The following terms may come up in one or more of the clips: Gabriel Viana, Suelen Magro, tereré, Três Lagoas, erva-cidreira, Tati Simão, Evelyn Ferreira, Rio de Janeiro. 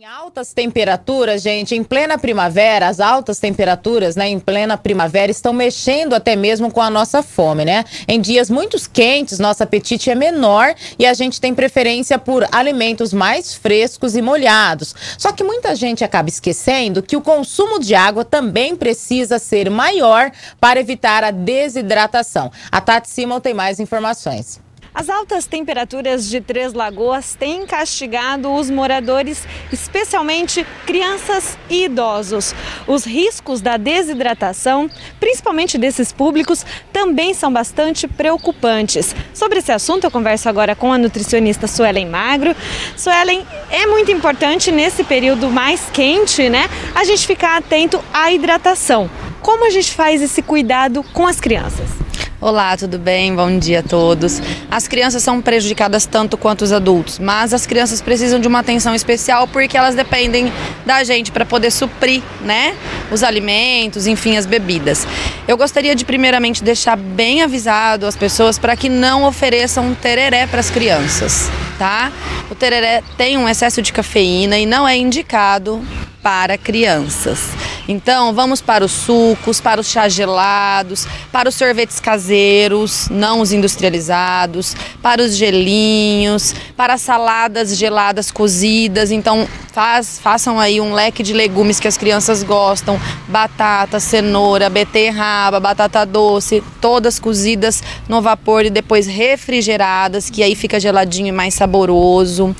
Em altas temperaturas, gente, em plena primavera, as altas temperaturas, né, em plena primavera estão mexendo até mesmo com a nossa fome, né? Em dias muito quentes, nosso apetite é menor e a gente tem preferência por alimentos mais frescos e molhados. Só que muita gente acaba esquecendo que o consumo de água também precisa ser maior para evitar a desidratação. A Tati Simão tem mais informações. As altas temperaturas de Três Lagoas têm castigado os moradores, especialmente crianças e idosos. Os riscos da desidratação, principalmente desses públicos, também são bastante preocupantes. Sobre esse assunto, eu converso agora com a nutricionista Suelen Magro. Suelen, é muito importante nesse período mais quente, né, a gente ficar atento à hidratação. Como a gente faz esse cuidado com as crianças? Olá, tudo bem? Bom dia a todos. As crianças são prejudicadas tanto quanto os adultos, mas as crianças precisam de uma atenção especial porque elas dependem da gente para poder suprir, né, os alimentos, enfim, as bebidas. Eu gostaria de primeiramente deixar bem avisado as pessoas para que não ofereçam tereré para as crianças, tá? O tereré tem um excesso de cafeína e não é indicado para crianças. Então, vamos para os sucos, para os chás gelados, para os sorvetes caseiros, não os industrializados, para os gelinhos, para as saladas geladas cozidas. Então, façam aí um leque de legumes que as crianças gostam: batata, cenoura, beterraba, batata doce, todas cozidas no vapor e depois refrigeradas, que aí fica geladinho e mais saboroso.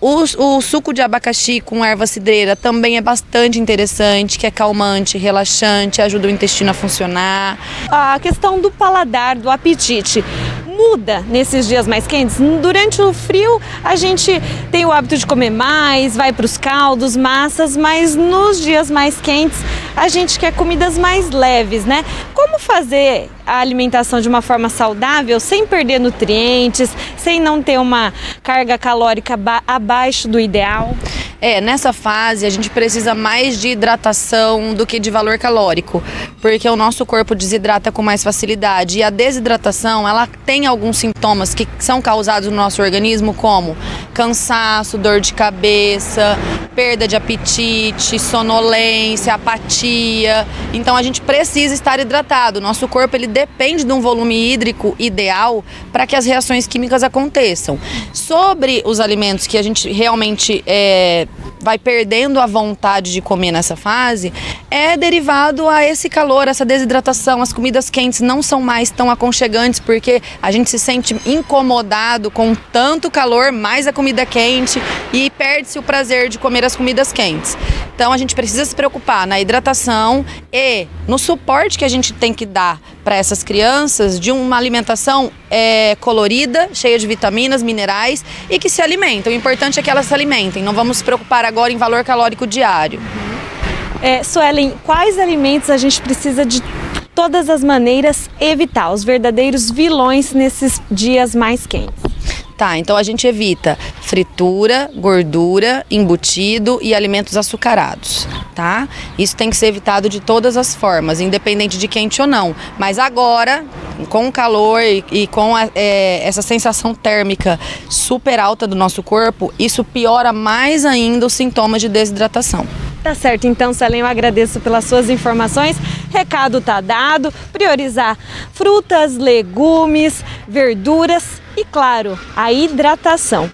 O suco de abacaxi com erva-cidreira também é bastante interessante, que é calmante, relaxante, ajuda o intestino a funcionar. A questão do paladar, do apetite, muda nesses dias mais quentes? Durante o frio a gente tem o hábito de comer mais, vai para os caldos, massas, mas nos dias mais quentes a gente quer comidas mais leves, né? Como fazer a alimentação de uma forma saudável, sem perder nutrientes, sem não ter uma carga calórica abaixo do ideal? Nessa fase a gente precisa mais de hidratação do que de valor calórico, porque o nosso corpo desidrata com mais facilidade e a desidratação, ela tem alguns sintomas que são causados no nosso organismo, como cansaço, dor de cabeça, perda de apetite, sonolência, apatia. Então a gente precisa estar hidratado. Nosso corpo, ele depende de um volume hídrico ideal para que as reações químicas aconteçam. Sobre os alimentos que a gente realmente vai perdendo a vontade de comer nessa fase, é derivado a esse calor, essa desidratação. As comidas quentes não são mais tão aconchegantes porque a gente se sente incomodado com tanto calor, mais a comida quente, e perde-se o prazer de comer as comidas quentes. Então a gente precisa se preocupar na hidratação e no suporte que a gente tem que dar para essas crianças de uma alimentação colorida, cheia de vitaminas, minerais e que se alimentam. O importante é que elas se alimentem. Não vamos se preocupar agora em valor calórico diário. Suelen, quais alimentos a gente precisa de todas as maneiras evitar? Os verdadeiros vilões nesses dias mais quentes. Tá, então a gente evita fritura, gordura, embutido e alimentos açucarados, tá? Isso tem que ser evitado de todas as formas, independente de quente ou não. Mas agora, com o calor e com essa sensação térmica super alta do nosso corpo, isso piora mais ainda os sintomas de desidratação. Tá certo, então, Suelen, eu agradeço pelas suas informações. Recado tá dado: priorizar frutas, legumes, verduras e, claro, a hidratação.